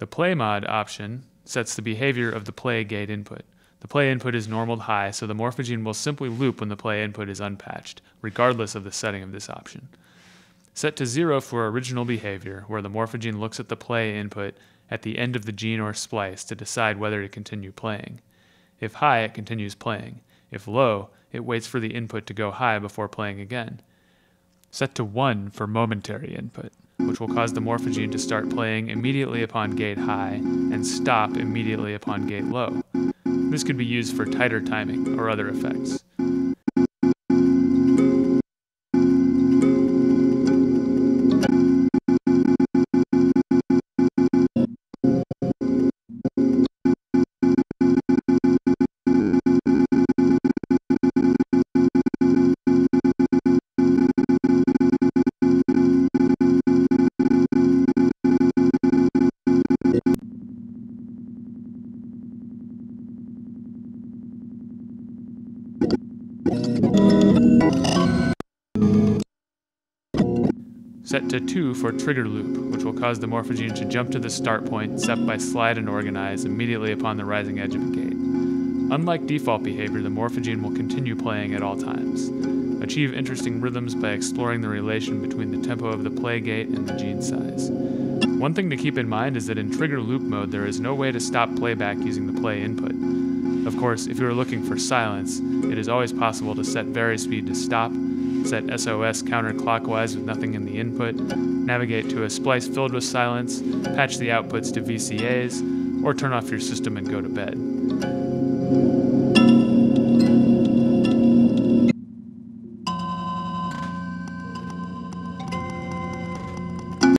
The play mod option sets the behavior of the play gate input. The play input is normaled high, so the Morphagene will simply loop when the play input is unpatched, regardless of the setting of this option. Set to 0 for original behavior, where the Morphagene looks at the play input at the end of the gene or splice to decide whether to continue playing. If high, it continues playing. If low, it waits for the input to go high before playing again. Set to 1 for momentary input, which will cause the Morphagene to start playing immediately upon gate high and stop immediately upon gate low. This could be used for tighter timing or other effects. Set to 2 for trigger loop, which will cause the Morphagene to jump to the start point set by slide and organize immediately upon the rising edge of a gate. Unlike default behavior, the Morphagene will continue playing at all times. Achieve interesting rhythms by exploring the relation between the tempo of the play gate and the gene size. One thing to keep in mind is that in trigger loop mode, there is no way to stop playback using the play input. Of course, if you are looking for silence, it is always possible to set VariSpeed to stop, set SOS counterclockwise with nothing in the input, navigate to a splice filled with silence, patch the outputs to VCAs, or turn off your system and go to bed.